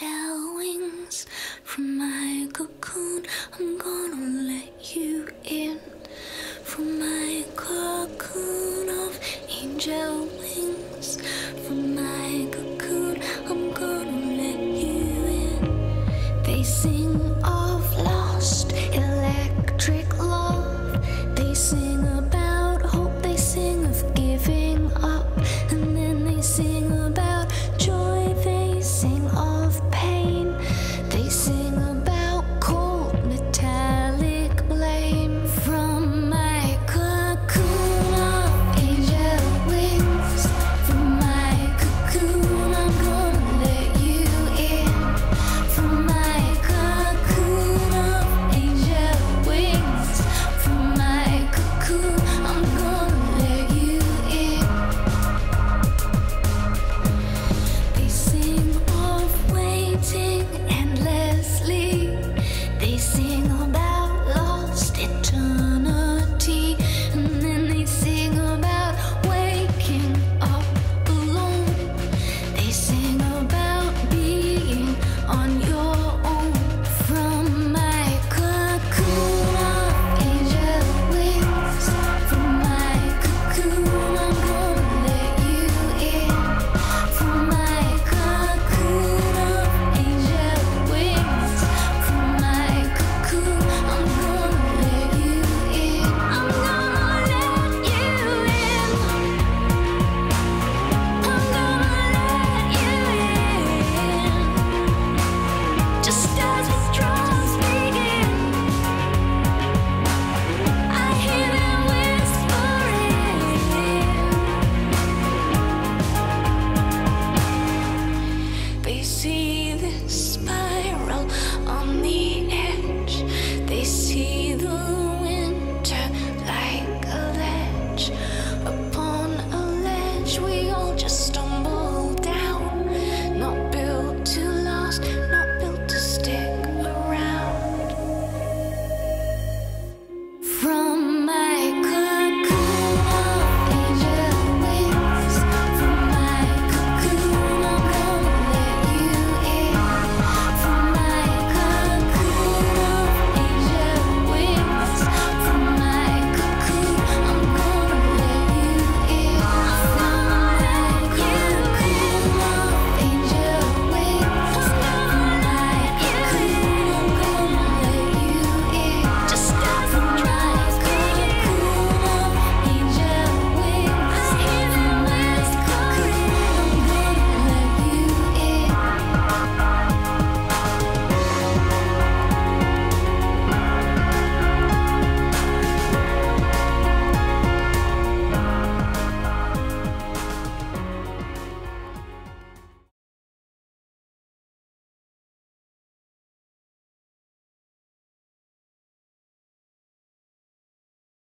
angel wings from my cocoon. I'm gonna let you in from my cocoon of angel wings. From my cocoon, I'm gonna